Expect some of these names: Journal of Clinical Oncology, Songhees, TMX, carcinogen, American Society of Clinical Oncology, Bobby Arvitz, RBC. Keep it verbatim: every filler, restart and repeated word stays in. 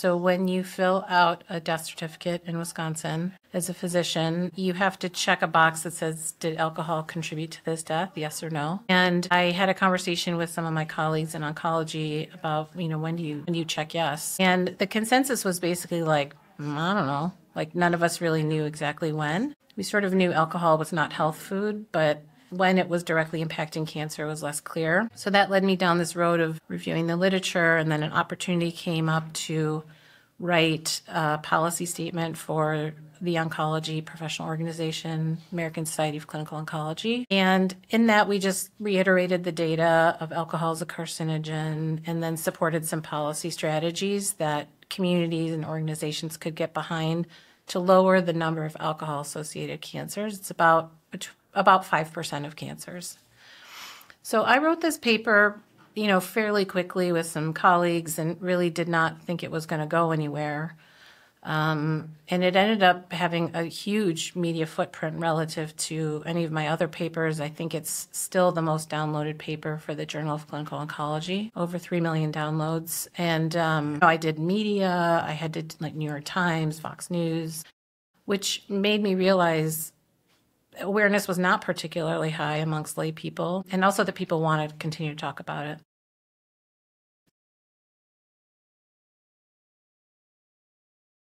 So when you fill out a death certificate in Wisconsin as a physician, you have to check a box that says, did alcohol contribute to this death? Yes or no. And I had a conversation with some of my colleagues in oncology about, you know, when do you, when do you check yes? And the consensus was basically like, mm, I don't know. Like none of us really knew exactly when. We sort of knew alcohol was not health food, but when it was directly impacting cancer was less clear. So that led me down this road of reviewing the literature, and then an opportunity came up to write a policy statement for the oncology professional organization, American Society of Clinical Oncology. And in that, we just reiterated the data of alcohol as a carcinogen, and then supported some policy strategies that communities and organizations could get behind to lower the number of alcohol-associated cancers. It's about about five percent of cancers. So I wrote this paper, you know, fairly quickly with some colleagues, and really did not think it was going to go anywhere. Um, and it ended up having a huge media footprint relative to any of my other papers. I think it's still the most downloaded paper for the Journal of Clinical Oncology, over three million downloads. And um, I did media, I had to like New York Times, Fox News, which made me realize awareness was not particularly high amongst lay people, and also that people wanted to continue to talk about it.